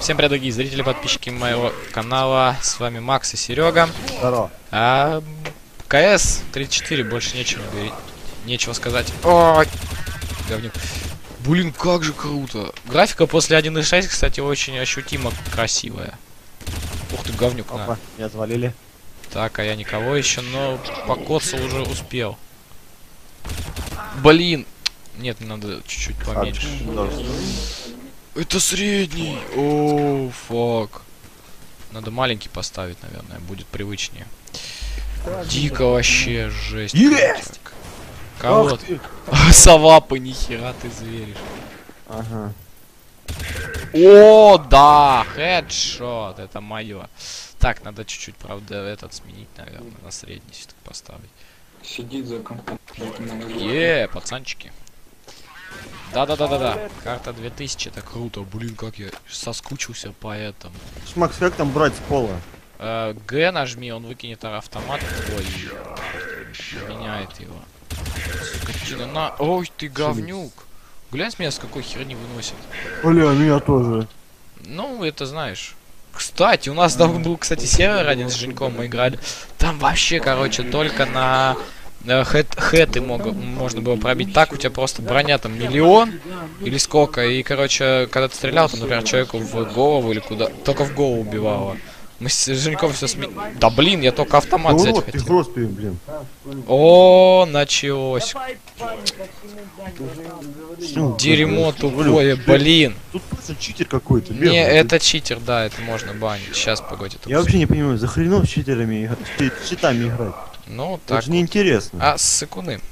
Всем привет, дорогие зрители, подписчики моего канала. С вами Макс и Серега. Здорово. А, КС-34, больше нечего говорить. Нечего сказать. О, говнюк. Блин, как же круто. Графика после 1.6, кстати, очень ощутимо красивая. Ух ты, говнюк. Опа, на. Меня завалили. Так, а я никого еще, но покоться уже успел. Блин. Нет, мне надо чуть-чуть поменьше. Это средний. О, фак. Надо маленький поставить, наверное, будет привычнее. Дико вообще, жесть. Есть! Кого ты? Совапы, нихера ты зверишь. Ага. О, да, хедшот, это мое. Так, надо чуть-чуть, правда, этот сменить, наверное, на средний все-таки поставить. Сидит за компьютером. Е, пацанчики. Да-да-да-да-да. Карта 2000, это круто. Блин, как я соскучился по этому. Макс, как там брать с пола? Г нажми, он выкинет автомат. Ой, меняет его. Скотина на... Ой, ты говнюк. Глянь с меня, с какой херни выносит. Бля, меня тоже. Ну, это знаешь. Кстати, у нас там был, кстати, сервер один с Женьком, мы играли. Там вообще, короче, только на... Хэты можно было пробить. Так у тебя просто броня там миллион или сколько. И, короче, когда ты стрелял, там, например, человеку в голову или куда. Только в голову убивало. Мы с Женьком все сме... Да блин, я только автомат взять хотел. Просто, блин. О, началось. Дерьмо тупое, блин. Тут просто читер какой-то. Не, это читер, да, это можно банить. Сейчас, погоди. Я вообще не понимаю, за хрена с читерами, с читами играть. Ну так. Это неинтересно. А, сыкуны.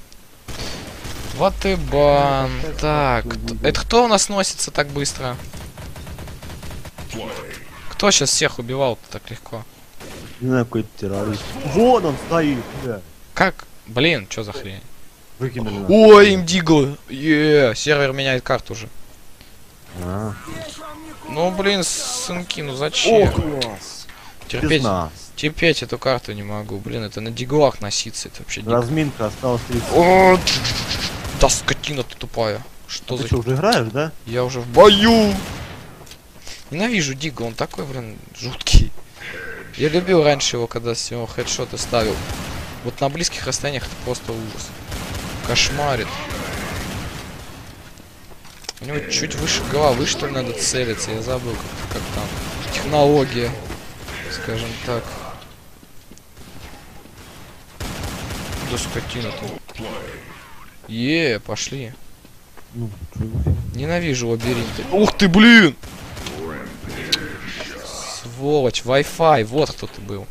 Вот и бан. Так, это кто у нас носится так быстро? Кто сейчас всех убивал так легко? Не знаю, какой-то террорист. Вон он стоит, бля. Как? Блин, что за хрень? Выкинули. Ой, имдиго. Еее, сервер меняет карту уже. А. Ну блин, сынки, ну зачем? О, класс. Терпеть. Терпеть эту карту не могу, блин, это на диглах носиться, это вообще дико. Разминка осталась 30. О, да скотина ты тупая. Что а за... Ты что, уже играешь, да? Я уже в бою. Ненавижу дига, он такой, блин, жуткий. Я любил раньше его, когда с него хедшоты ставил. Вот на близких расстояниях это просто ужас. Кошмарит. У него чуть выше головы, что ли, надо целиться, я забыл, как там. Технология, скажем так. Да скотина тут. Е, пошли. Ненавижу лабиринты. Ух ты, блин! Сволочь, Wi-Fi, вот кто ты был.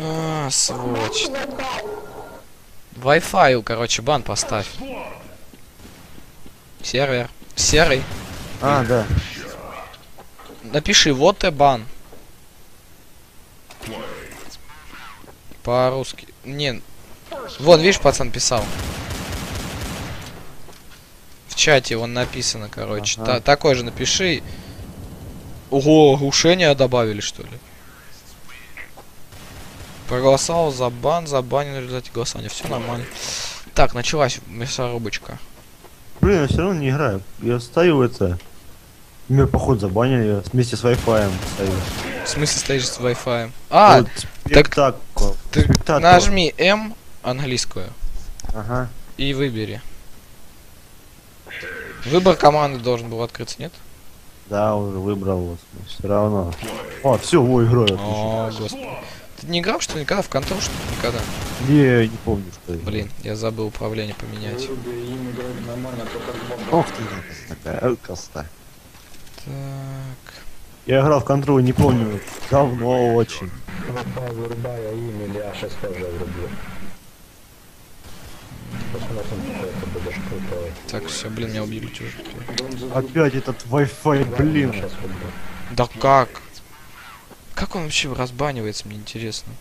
А, сволочь. Wi-Fi, короче, бан поставь. Сервер. Серый. А, да. Напиши, вот и бан. По-русски. Не. Вон, видишь, пацан писал. В чате вон написано, короче. Ага. Такой же напиши. Ого, глушение добавили, что ли? Проголосовал за бан, забанен в результате голосования. Все нормально. Так, началась мясорубочка. Блин, я все равно не играю. Я стою это. Меня, походу, забанили вместе с Wi-Fi. В смысле стоишь с Wi-Fi? А, вот, так нажми М английскую. Ага. И выбери. Выбор команды должен был открыться, нет? Да, уже выбрал, вот, все равно. А, все, во, играю. О, господи. Ты не играл, что ли, никогда в контроль, что ли, никогда? Не, не помню, что я. Блин, я забыл управление поменять. Ох ты, такая коста. Так. Я играл в контроль, не помню. Давно очень. Так, все, блин, меня убили уже. Опять этот Wi-Fi, блин. Да как? Как он вообще разбанивается, мне интересно.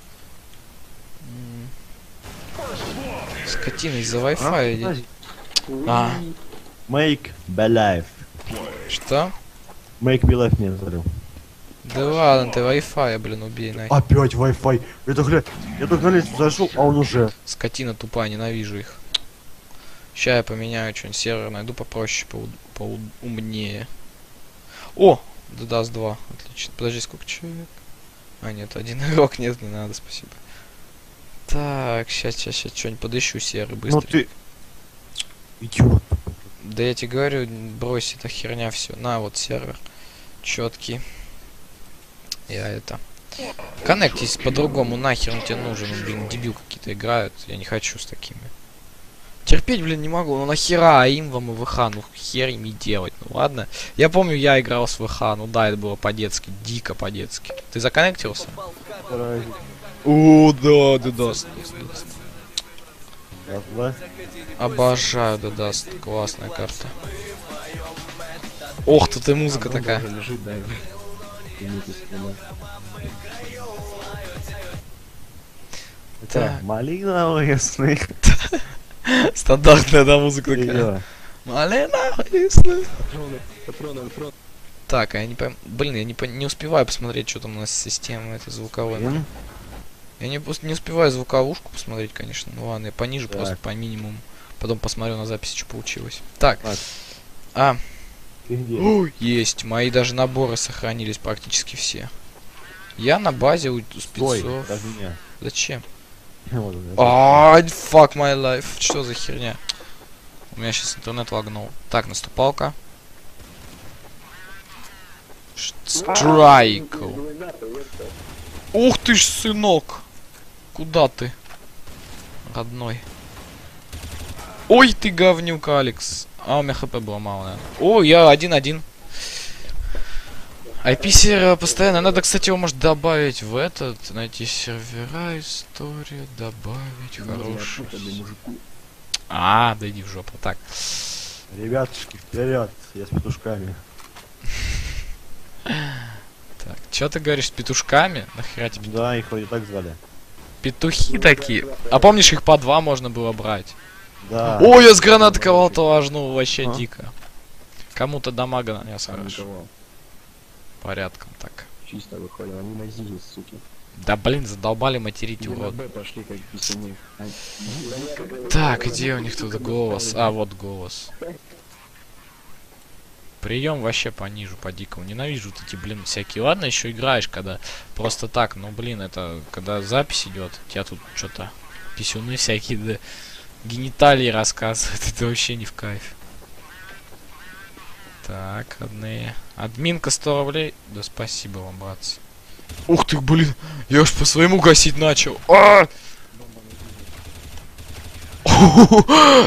Скотина из-за Wi-Fi. А. Make be life. Что? Make be life не назову. Да ладно, ты Wi-Fi, блин, убей нахер. Опять Wi-Fi. Это, блядь, я только на лестницу зашел, а он уже. Скотина тупая, ненавижу их. Сейчас я поменяю что-нибудь сервер, найду попроще, поумнее. О! Dust2. Отлично. Подожди, сколько человек? А, нет, один игрок. Нет, не надо, спасибо. Так, сейчас, что-нибудь подыщу, серый, быстро. Ну ты... Идиот. Да я тебе говорю, брось, это херня все. На, вот сервер. Четкий. Я это... Коннектись по-другому, нахер он тебе нужен, блин, дебил какие-то играют, я не хочу с такими. Терпеть, блин, не могу, ну нахера им вам и ВХ, ну хер им и делать, ну ладно. Я помню, я играл с ВХ, ну да, это было по-детски, дико по-детски. Ты законнектился? О, да, Dust. Обожаю Dust, классная карта. Ох, тут и музыка такая. Это малиновые сны. Стандартная, да, музыка такая. Малиновые сны. Так, я не пойму. Блин, я не успеваю посмотреть, что там у нас с системой этой звуковой. Я не успеваю звуковушку посмотреть, конечно. Ну ладно, я пониже просто по минимуму. Потом посмотрю на записи, что получилось. Так. А. Есть. Мои даже наборы сохранились практически все. Я на базе у спецов. Зачем? Fuck my life. Что за херня? У меня сейчас интернет лагнул. Так, наступалка. Страйкл. Ух ты ж, сынок. Куда ты? Родной. Ой, ты говнюк, Алекс. А у меня хп было мало, наверное. О, я 1-1. IP-сервера постоянно. Надо, кстати, его, может, добавить в этот. Найти сервера, историю, добавить. Хороший. А, да иди в жопу. Так. Ребятушки, вперед. Я с петушками. Так, что ты говоришь, с петушками? Нахера тебе? Да, их вроде так звали. Петухи такие. А помнишь, их по 2 можно было брать? Да. Ой, я с гранаты кого-то важну, вообще дико. Кому-то дамага нанес, хорошо. Порядком так. Чисто выходим, они мазили, суки. Да блин, задолбали материть, урод. Так, где у них тут голос? А, вот голос. Прием вообще понижу, по-дикому. Ненавижу вот эти, блин, всякие. Ладно, еще играешь, когда просто так, ну блин, это когда запись идет, тебя тут что-то писюны всякие, да. Гениталии рассказывают, это вообще не в кайф. Так, одни. Админка 100 рублей. Да спасибо вам, братцы. Ух ты, блин, я уж по своему гасить начал.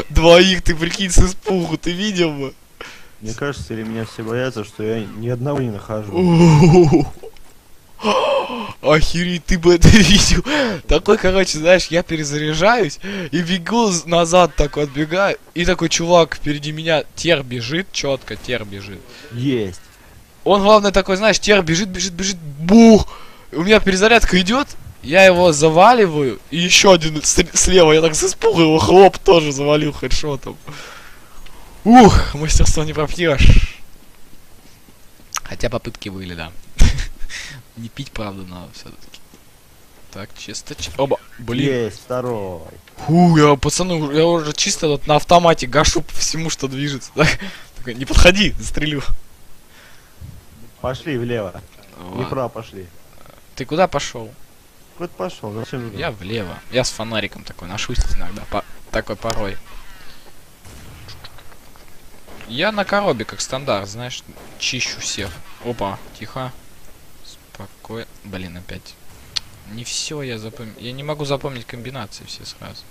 Двоих, ты прикинь, с испугу, ты видел бы? Мне кажется, или меня все боятся, что я ни одного не нахожу. Охереть, ты бы это видел. Такой, короче, знаешь, я перезаряжаюсь и бегу назад, такой отбегаю. И такой чувак впереди меня, тер бежит, четко тер бежит. Есть. Он, главное, такой, знаешь, тер бежит. Бух! У меня перезарядка идет, я его заваливаю. И еще один слева, я так с испугу его хлоп тоже завалил хедшотом. Ух, мастерство не пропьешь. Хотя попытки были, да. Не пить, правда, надо все-таки. Так, чисто. Оба. Блин. Есть, второй. Фу, я, пацаны, я уже чисто вот на автомате гашу по всему, что движется. Так, такой, не подходи, застрелю. Пошли влево. Вот. Неправо пошли. Ты куда пошел? Куда пошел? Зачем? Я влево. Я с фонариком такой ношусь иногда. Такой порой. Я на коробе, как стандарт, знаешь, чищу всех. Опа, тихо. Спокойно. Блин, опять. Не все я запомнил. Я не могу запомнить комбинации все сразу.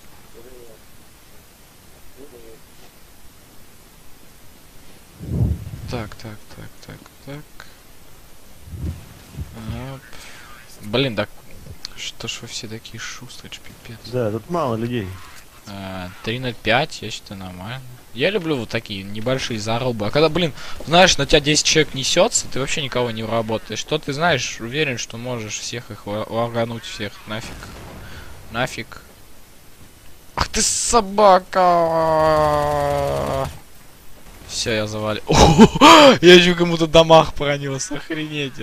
Так. Оп. Блин, да. Что ж вы все такие шустрые, пипец. Да, тут мало людей. 3 на 5, я считаю, нормально. Я люблю вот такие небольшие зарубы. А когда, блин, знаешь, на тебя 10 человек несется, ты вообще никого не работаешь. То ты знаешь, уверен, что можешь всех их ларгануть, всех нафиг. Нафиг. Ах ты собака! Все, я завалил. Я еще кому-то дамаг пронес, охренеть.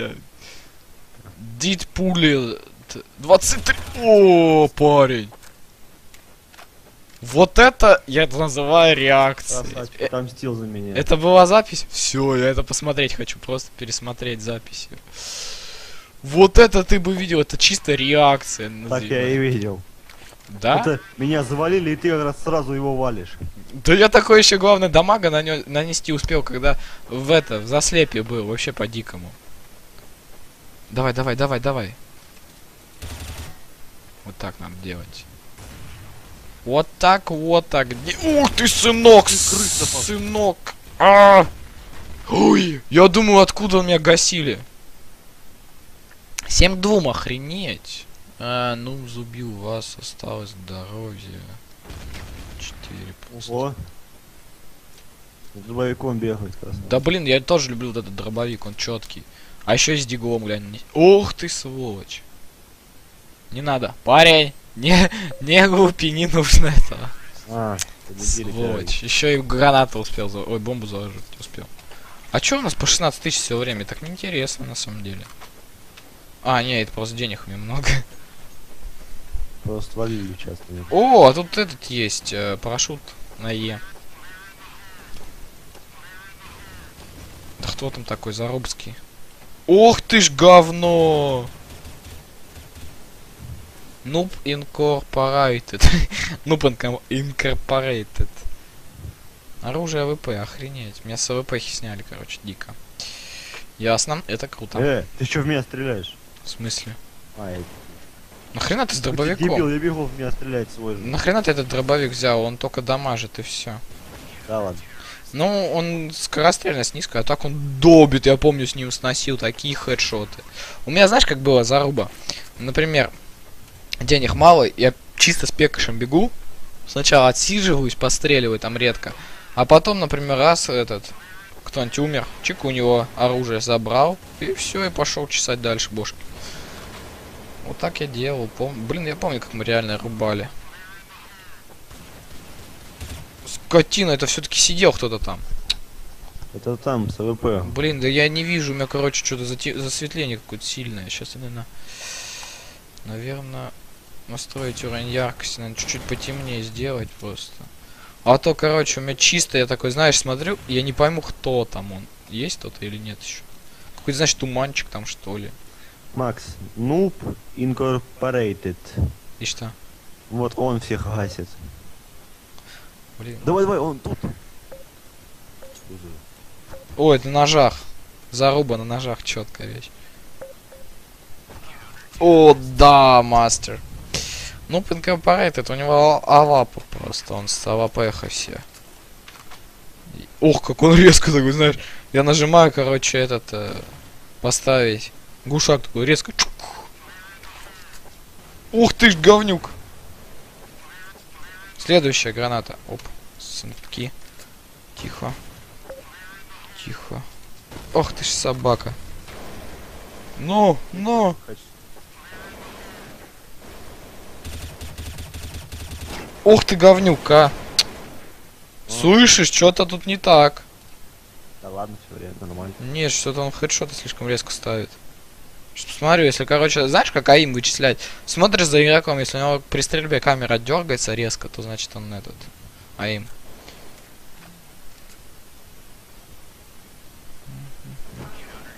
Дит пули 23. О, парень. Вот это я называю реакцией. Красавчик, отомстил за меня. Это была запись? Все, я это посмотреть хочу, просто пересмотреть запись. Вот это ты бы видел, это чисто реакция. Так я и видел. Да? Это меня завалили, и ты как раз сразу его валишь. Да я такой еще, главное, дамага нанести успел, когда в заслепе был, вообще по-дикому. Давай, давай, давай, давай. Вот так надо делать. Вот так, вот так. Ух ты, сынок! Сынок! Ой! Я думаю, откуда меня гасили. 7 к 2, охренеть. А, ну, зубил вас, осталось здоровье. 4 пуста. Дробовиком бегает, красавец. Да блин, я тоже люблю вот этот дробовик, он четкий. А еще с диглом, глянь. Ух ты, сволочь! Не надо, парень! Не глупи, не нужно этого. Сволочь. Еще и гранату успел, ой, бомбу заложить успел. А чё у нас по 16 тысяч все время? Так неинтересно на самом деле. А, не, это просто денег мне много. Просто валили часто. О, а тут этот есть, парашют на Е. Да кто там такой, Зарубский? Ох ты ж говно! Нуб Incorporated. Нуб Incorporated. Оружие АВП, охренеть. Меня с АВП сняли, короче, дико. Ясно, это круто. Ты чё в меня стреляешь? В смысле? Ай. Нахрена ты с дробовиком? Дебил, я бегал в меня стрелять свой же. Нахрена ты этот дробовик взял? Он только дамажит и все. Да ладно. Ну, он скорострельность низкая, а так он добит. Я помню, с ним сносил такие хедшоты. У меня, знаешь, как было заруба? Например, денег мало, я чисто с пекашем бегу. Сначала отсиживаюсь, постреливаю там редко. А потом, например, раз этот... кто-нибудь умер, чик, у него оружие забрал, и все, и пошел чесать дальше бошки. Вот так я делал, помню. Блин, я помню, как мы реально рубали. Скотина, это все-таки сидел кто-то там. Это там, с АВП. Блин, да я не вижу, у меня, короче, что-то засветление какое-то сильное. Сейчас, наверное, настроить уровень яркости, надо чуть-чуть потемнее сделать просто. А то, короче, у меня чисто, я такой, знаешь, смотрю, я не пойму, кто там он. Есть кто-то или нет еще? Какой-то, значит, туманчик там, что ли. Макс, Noob Incorporated. И что? Вот он всех гасит. Блин. Давай, давай, он тут. Ой, это на ножах. Заруба на ножах, четкая вещь. О, да, мастер. Ну, Incorporated, у него авапа просто, он с авапэха все. Ох, как он резко такой, знаешь. Я нажимаю, короче, этот, поставить. Гушак такой, резко. Чук. Ух ты ж, говнюк. Следующая граната. Оп, сынки. Тихо. Тихо. Ох ты ж, собака. Ну, ну. Ух ты, говнюка! Слышишь, что-то тут не так. Да ладно, все время нормально. Нет, что-то он хедшоты слишком резко ставит. Смотрю, если, короче, знаешь, как АИМ вычислять? Смотришь за игроком, если у него при стрельбе камера дергается резко, то значит он этот АИМ.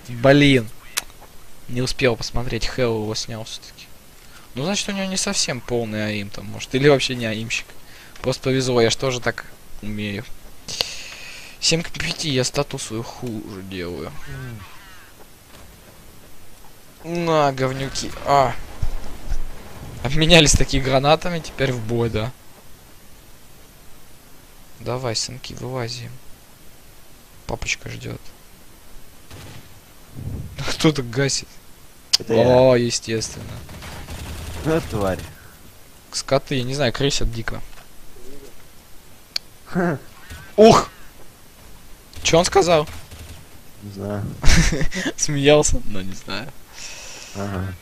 Блин, не успел посмотреть, Хэлл его снял все-таки. Ну, значит, у него не совсем полный АИМ там, может. Или вообще не АИМщик. Просто повезло, я же тоже так умею. 7 к 5 я статус свою хуже делаю. На, говнюки. А. Обменялись такие гранатами, теперь в бой, да. Давай, сынки, вылазим. Папочка ждет. Кто-то гасит. О, естественно. Ну, тварь. Скоты, я не знаю, крысят дико. Ух! Че он сказал? Не знаю. Смеялся, но не знаю. Ага.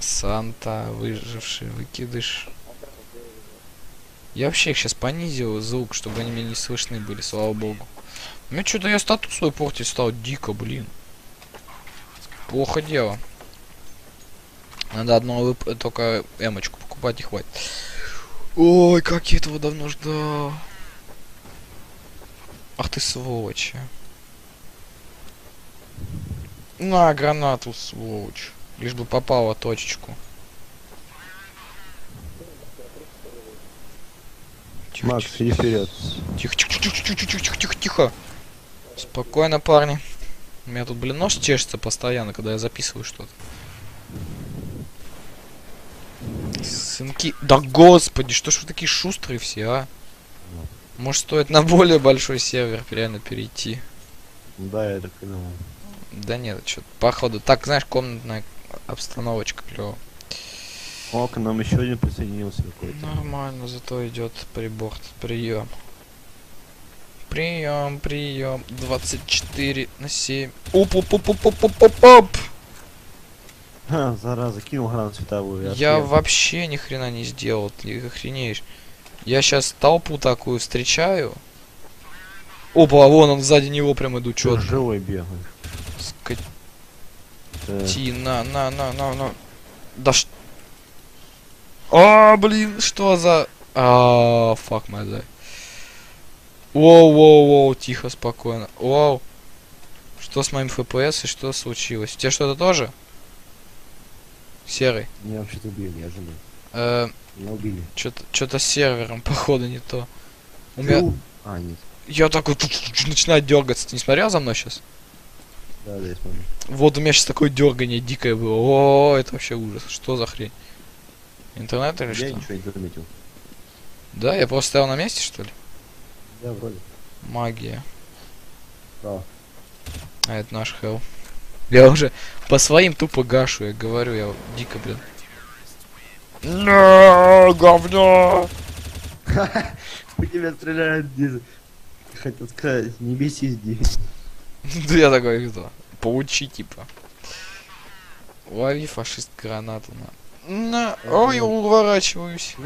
Санта, выживший, выкидыш. Я вообще их сейчас понизил звук, чтобы они меня не слышны были, слава богу. У меня что-то я статус свой портить стал дико, блин. Плохо дело. Надо одну только эмочку покупать, не хватит. Ой, как я этого давно ждал. Ах ты сволочь. На, гранату, сволочь. Лишь бы попала точечку. Макс, иди вперед. Тихо. Спокойно, парни. У меня тут, блин, нож чешется постоянно, когда я записываю что-то. Сынки. Да господи, что ж вы такие шустрые все, а? Может, стоит на более большой сервер реально перейти? Да, я так и думал. Да нет, что-то походу. Так, знаешь, комнатная обстановочка клёво. О, к нам еще один присоединился какой-то. Нормально, зато идет прибор, прием. Прием. 24/7. Оп-оп-оп-оп-оп-оп-оп. Ха, зараза, кинул гранату световую. Я вообще ни хрена не сделал, ты охренеешь. Я сейчас толпу такую встречаю. Опа, вон он, сзади него прям иду, чё. Живой бегает. Скотина, на. Да что? А, блин, что за... А, фак, май зай. Воу, тихо, спокойно. Воу. Что с моим FPS и что случилось? У тебя что-то тоже? Серый. Меня вообще-то убили, я живу. Меня убили. Что-то с сервером, походу, не то. У меня... А, нет. Я такой начинаю дергаться. Ты не смотрел за мной сейчас? Да, я смотрю. Вот у меня сейчас такое дергание дикое было. О, это вообще ужас. Что за хрень? Интернет или что? Я ничего не заметил. Да, я просто стоял на месте, что ли? Да, вроде. Магия. Да. А это наш хелл. Я уже по своим тупо гашу, я говорю, я дико, блин. Нооо, говно! У тебя стреляют здесь. Хотел сказать, не беси здесь. Да я такой, кто? Получи, типа. Лови, фашист, гранату на. На, ой, уворачиваюсь.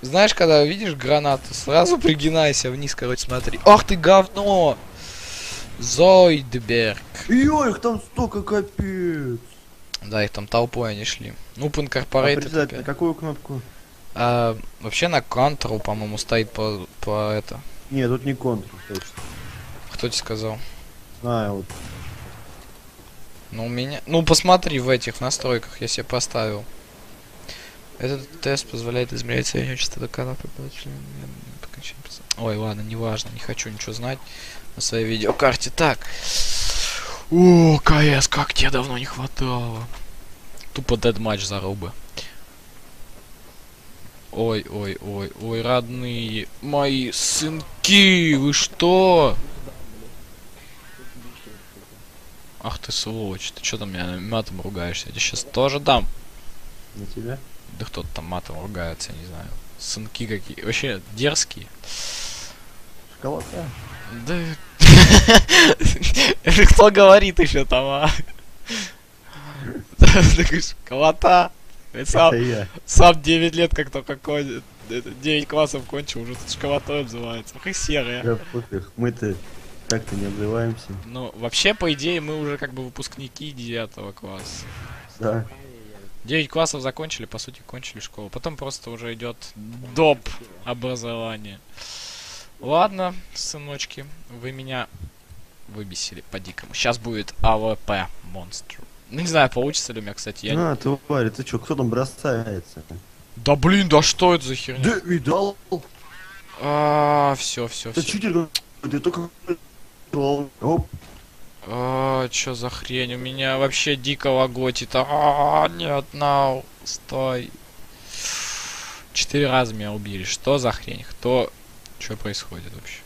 Знаешь, когда видишь гранату, сразу пригинайся вниз, короче, смотри. Ах ты говно! Зойдберг. Ё, их там столько, капец. Да, их там толпой они шли. Ну, Incorporated. На какую кнопку? А, вообще на контрол, по-моему, стоит по это. Нет, тут не контрол. Кто тебе сказал? Знаю, вот. Ну, у меня... Ну, посмотри в этих настройках, я себе поставил. Этот тест позволяет измерять среднюю частоту канала. Ой, ладно, неважно, не хочу ничего знать на своей видеокарте. Так. О, КС, как тебе давно не хватало. Тупо дедматч зарубы. Ой, родные мои сынки, вы что? Ах ты сволочь, ты что там меня матом ругаешься? Я тебя сейчас тоже дам. На тебя? Да кто-то там матом ругается, я не знаю. Сынки какие, вообще дерзкие. Шоколадка? Да. Это кто говорит еще там, а? Шоколада. Сам 9 лет как-то какой 9 классов кончил, уже тут шоколадой обзывается. Ах и серые. Мы-то... Как-то не обзываемся. Ну, вообще, по идее, мы уже как бы выпускники 9 класса. Да. 9 классов закончили, по сути, кончили школу. Потом просто уже идет доп. Образование. Ладно, сыночки, вы меня выбесили по-дикому. Сейчас будет АВП монстр. Ну, не знаю, получится ли у меня, кстати. Я... А, тварь, ты чё, кто там бросается? Да блин, да что это за херня? Да, видал? А, все. Да читер, ты только... Оп. А, чё за хрень? У меня вообще дико лаготит. А, нет, нау, стой. 4 раза меня убили. Что за хрень? Кто? Что происходит вообще?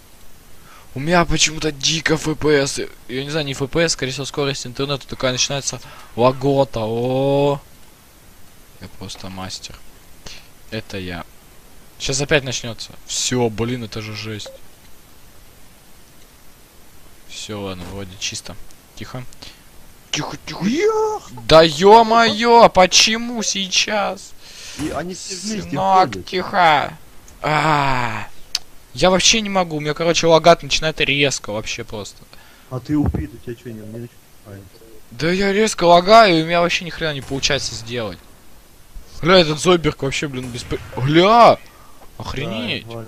У меня почему-то дико FPS. Я не знаю, не FPS, скорее всего, скорость интернета такая начинается лагота. О, я просто мастер. Это я. Сейчас опять начнется. Все, блин, это же жесть. Все, ладно, вроде чисто. Тихо. Да ё-моё, почему сейчас? И они сынок, тихо. Я вообще не могу, у меня, короче, лагать начинает резко вообще просто. А ты убит, у тебя что, не начинает? Да я резко лагаю, и у меня вообще ни хрена не получается сделать. Гля, этот Зойберг вообще, блин, беспо... Гля! Охренеть! Да,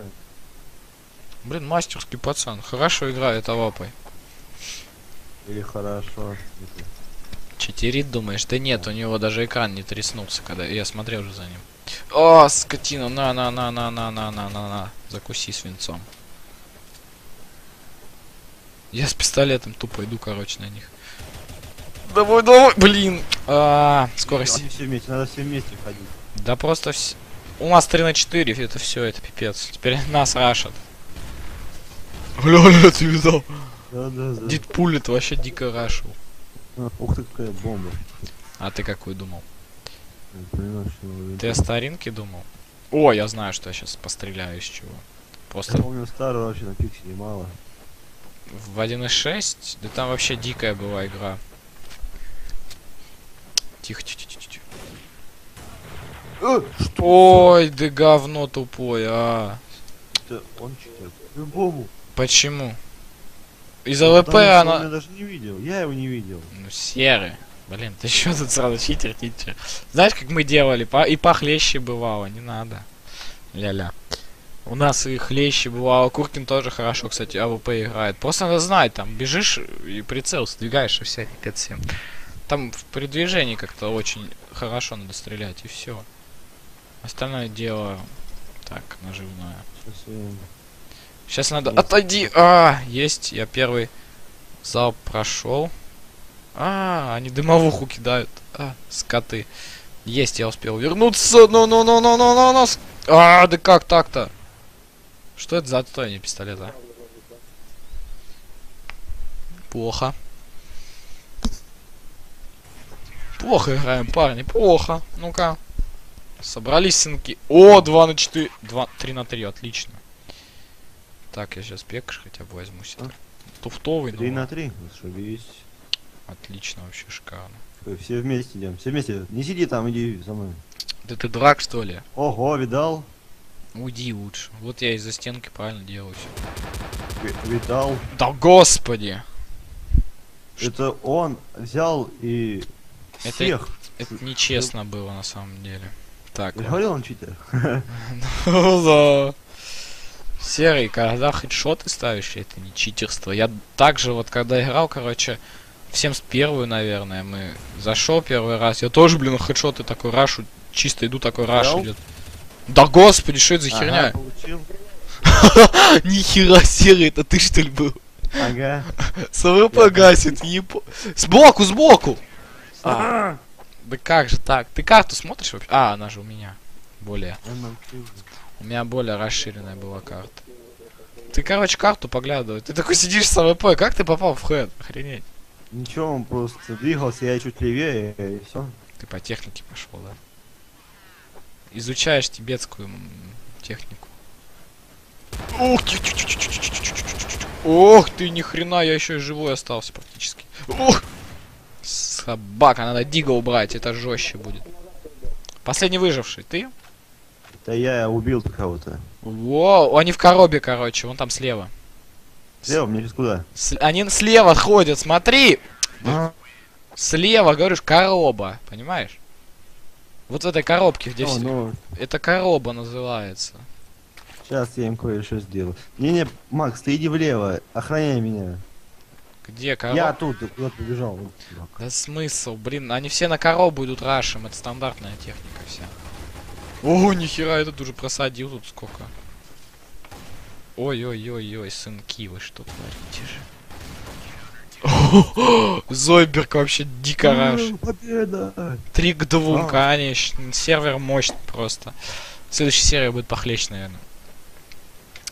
блин, мастерский пацан. Хорошо играет авапой. Или хорошо. 4 думаешь? Да нет, у него даже экран не тряснулся, когда я смотрел же за ним. О, скотина, на. Закуси свинцом. Я с пистолетом тупо иду, короче, на них. Давай, давай, блин. Скорость. Все вместе, надо все вместе ходить. Да просто все. У нас 3 на 4, это все, это пипец. Теперь нас рашат. Бля, ты видал? Да. Дед пулит вообще дико рашил. Ух ты, какая бомба. А ты какую думал? Ты о старинке думал? О, я знаю, что я сейчас постреляю из чего. Просто... Я помню старую вообще на пик снимала. В 1.6? Да там вообще дикая была игра. Тихо. Что? Ой, да говно тупое, а. Это он читает. Любому. Почему? Из-за ЛП она... Я даже не видел, я его не видел. Ну, серый. Блин, ты еще тут сразу читер. Знаешь, как мы делали? И похлеще бывало, не надо. Ля-ля. У нас и хлеще бывало. Куркин тоже хорошо, кстати, АВП играет. Просто надо знать, там бежишь и прицел сдвигаешь и вся фигня всем. Там в передвижении как-то очень хорошо надо стрелять и все. Остальное дело так, наживное. Сейчас надо... Отойди! А, есть, я первый залп прошел. А, они дымовуху кидают. А, скоты. Есть, я успел вернуться. Ну. А, да как так-то? Что это за отстояние пистолета? Плохо. Плохо играем, парни. Плохо. Ну-ка. Собрались, сынки. О, 2 на 4. 2, 3 на 3. Отлично. Так, я сейчас пекаш хотя бы возьму себе. Туфтовый. 3 на 3. Зашибись. Отлично, вообще шикарно. Все вместе идем, все вместе. Не сиди там, иди со мной. Да ты дурак, что ли? Ого, видал? Уйди лучше. Вот я из-за стенки правильно делаю все. Видал? Да господи! Это что? Он взял и всех. Это нечестно было на самом деле. Так. Я говорил, он читер. Серый, когда хедшоты ставишь, это не читерство. Я также вот когда играл, короче. Всем с первую, наверное, мы зашел первый раз. Я тоже, блин, хедшоты такой рашу. Чисто иду, такой раш идет. Да господи, что это за херня? Нихера, Серый, это ты что ли был? Ага. СВП гасит, Сбоку! Да как же так? Ты карту смотришь вообще? А, она же у меня. Более. У меня более расширенная была карта. Ты, короче, карту поглядывай. Ты такой сидишь с СВП, как ты попал в хэд? Охренеть. Ничего, он просто двигался, я чуть левее, и все. Ты по технике пошел, да? Изучаешь тибетскую технику. Ох ты, ни хрена, я еще и живой остался практически. Ох! Собака, надо дига убрать, это жестче будет. Последний выживший, ты? Да я убил кого-то. Воу, они в коробе, короче, вон там слева. Слева, мне сейчас куда? Они слева ходят, смотри! А? Слева, говоришь, короба, понимаешь? Вот в этой коробке, где все... Ну... Это короба называется. Сейчас я им кое-что сделаю. Не-не, Макс, ты иди влево, охраняй меня. Где короба? Я тут, куда побежал. Да смысл, блин, они все на коробу идут рашем, это стандартная техника вся. О, нихера, этот уже просадил тут сколько. Ой-ой-ой-ой, сынки, вы что творите же? Зойберг вообще дико раш. 3 к 2, конечно. Сервер мощный просто. Следующая серия будет похлеще, наверное.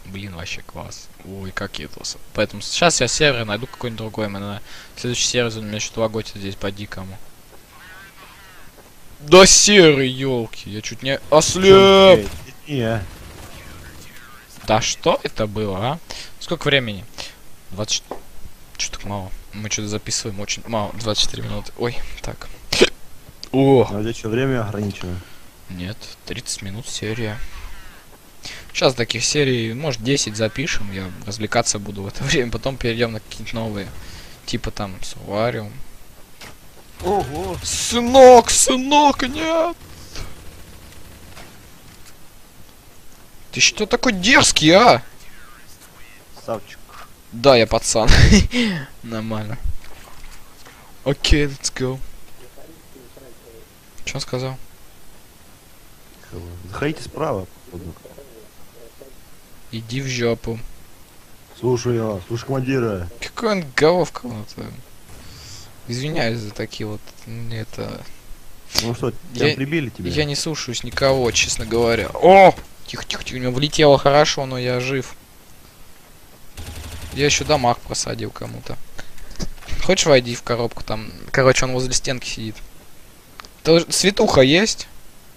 Блин, вообще класс. Ой, как я тусал. Поэтому сейчас я сервер найду какой-нибудь другой. На следующий сервер у меня что-то лаготит здесь по-дикому. Да серый, елки, я чуть не ослеп. Да что это было, а? Сколько времени? 24... Что так мало? Мы что-то записываем очень мало. 24 минуты. Ой, так. О! А здесь что, время ограничено? Нет, 30 минут серия. Сейчас таких серий, может, 10 запишем. Я развлекаться буду в это время. Потом перейдем на какие-нибудь новые. Типа там, Сувариум. Ого! Сынок, нет! Ты что такой дерзкий, а? Савчик. Да, я пацан. Нормально. Окей, let's go. Что сказал? Заходите справа. Иди в жопу. Слушай, слушай командира. Какой он головка. Извиняюсь за такие вот... Это... Ну что, тебя прибили тебя? Я не слушаюсь никого, честно говоря. О! Тихо-тихо-тихо, у меня влетело хорошо, но я жив. Я еще дамаг просадил кому-то. Хочешь войди в коробку там? Короче, он возле стенки сидит. Светуха есть?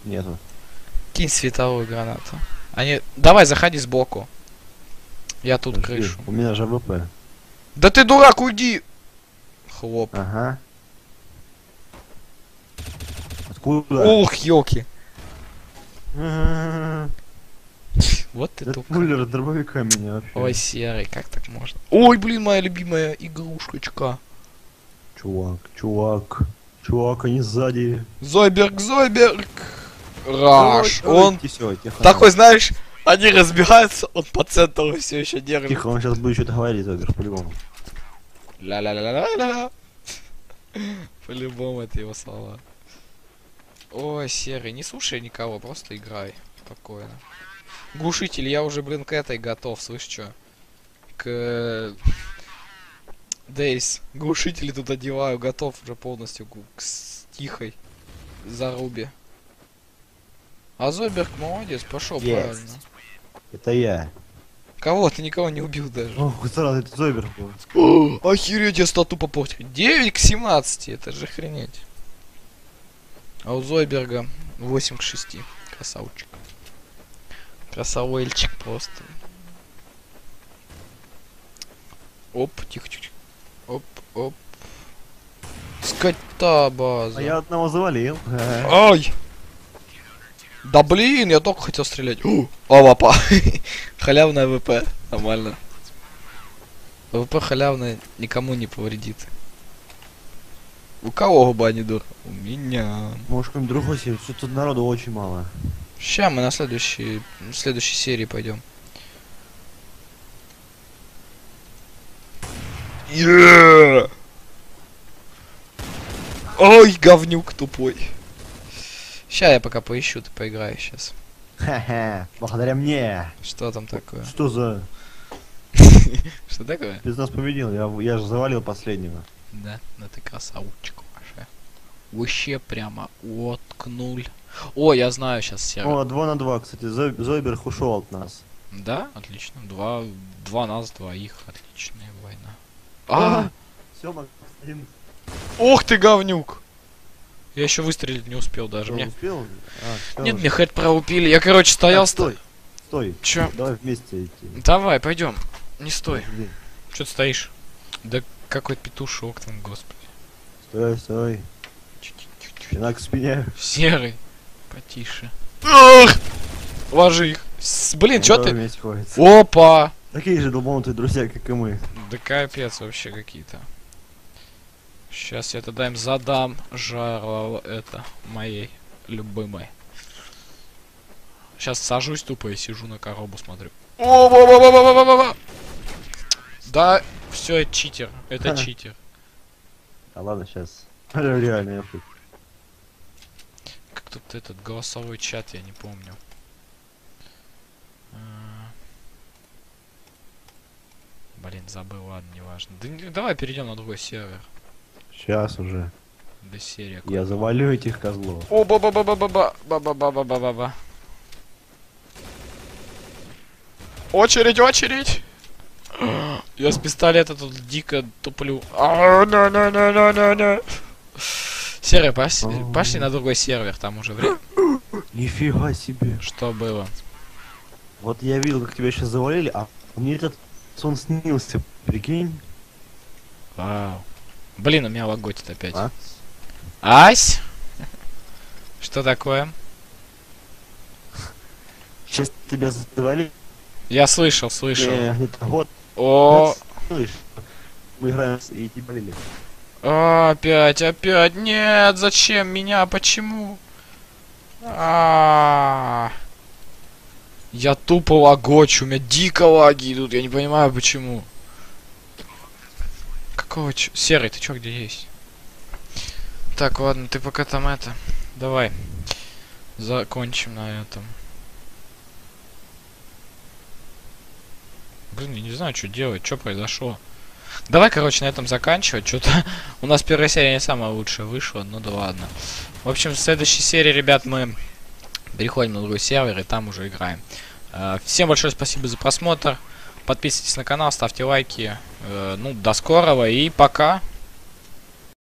Нету. Кинь световую гранату. Они... Давай, заходи сбоку. Я тут подожди, крышу. У меня же АВП. Да ты дурак, уйди! Хлоп. Ага. Откуда? Ух, ёлки. Вот ты тут. Пулер дробовика меня вообще. Ой, серый, как так можно? Ой, блин, моя любимая игрушечка. Чувак, они сзади. Зойберг. Раш. Он такой, знаешь, они разбегаются, он по центру все еще держит. Тихо, он сейчас будет что-то говорить, Зойберг, по-любому. Ля-ля-ля-ля-ля-ля. По-любому это его слова. Ой, серый, не слушай никого, просто играй спокойно. Глушитель, я уже, блин, к этой готов, слышь, чё? К... Дейс, глушители тут одеваю, готов уже полностью к тихой зарубе. А Зойберг молодец, пошел правильно. Это я. Кого? Ты никого не убил даже. Ох, сразу это Зойберг был. Охереть, я стату попортил. 9 к 17, это же охренеть. А у Зойберга 8 к 6. Красавчик. Красавельчик просто. Оп, тихо-тихо. Оп. Скота база. А я одного завалил. Ай! Да блин, я только хотел стрелять. О, лапа. Халявная ВП. Нормально. ВП халявная никому не повредит. У кого губа не дура? У меня. Может, какой-нибудь другой серии? Тут народу очень мало. Ща мы на следующей серии пойдем. Yeah! Ой, говнюк тупой. Ща я пока поищу, ты поиграй сейчас. Ха-ха, благодаря мне. Что там такое? Что за... Что такое? Ты нас победил, я же завалил последнего. Да, ну ты красавчик вообще. Вообще прямо воткнул. О, я знаю сейчас серый. О, 2 на 2, кстати. Зойберг ушел от нас. Да, отлично. 2 нас, 2 их. Отличная война. Все, Макс, один. Ох ты, говнюк! Я еще выстрелить не успел даже. Мне... Успел? Нет, мне хэт проупили. Я, короче, стоял. Стой. Че? Давай вместе идти. Давай, пойдем. Не стой. Че ты стоишь? Да. Какой петушок там, господи. Стой. Финак в спине. Серый. Потише. Ах! Ложи их. Блин, чё ты? Опа! Такие же долбанутые друзья, как и мы. Да капец вообще какие-то. Сейчас я тогда им задам жару это моей любимой. Сейчас сажусь тупо и сижу на коробу, смотрю. О-ба-ба-ба-ба-ба-ба-ба! Да... Все, это читер. Это читер. А ладно, сейчас. Реально, я тут. Как тут этот голосовой чат, я не помню. Блин, забыл, ладно, не важно. Да, давай перейдем на другой сервер. Сейчас уже. Да серия. Я завалю этих козлов. О, ба-ба-ба-ба-ба-ба-ба-ба-ба-ба-ба. Очередь. Я с пистолета тут дико туплю. Серый, пошли на другой сервер, там уже время. Нифига себе. Что было? Вот я видел, как тебя сейчас завалили, а мне этот сон снился, прикинь. Вау. Блин, у меня лаготит опять. Ась? Что такое? Сейчас тебя завалили. Я слышал. Вот. О, мы играем и тебя болели. Опять. Нет, зачем меня? Почему? Я тупо лагочу, у меня дико лаги идут, я не понимаю почему. Какого ч... Серый, ты чё, где есть? Так, ладно, ты пока там это... Давай. Закончим на этом. Блин, я не знаю, что делать, что произошло. Давай, короче, на этом заканчивать. Что-то у нас первая серия не самая лучшая вышла, ну да ладно. В общем, в следующей серии, ребят, мы переходим на другой сервер и там уже играем. Всем большое спасибо за просмотр. Подписывайтесь на канал, ставьте лайки. Ну, до скорого и пока.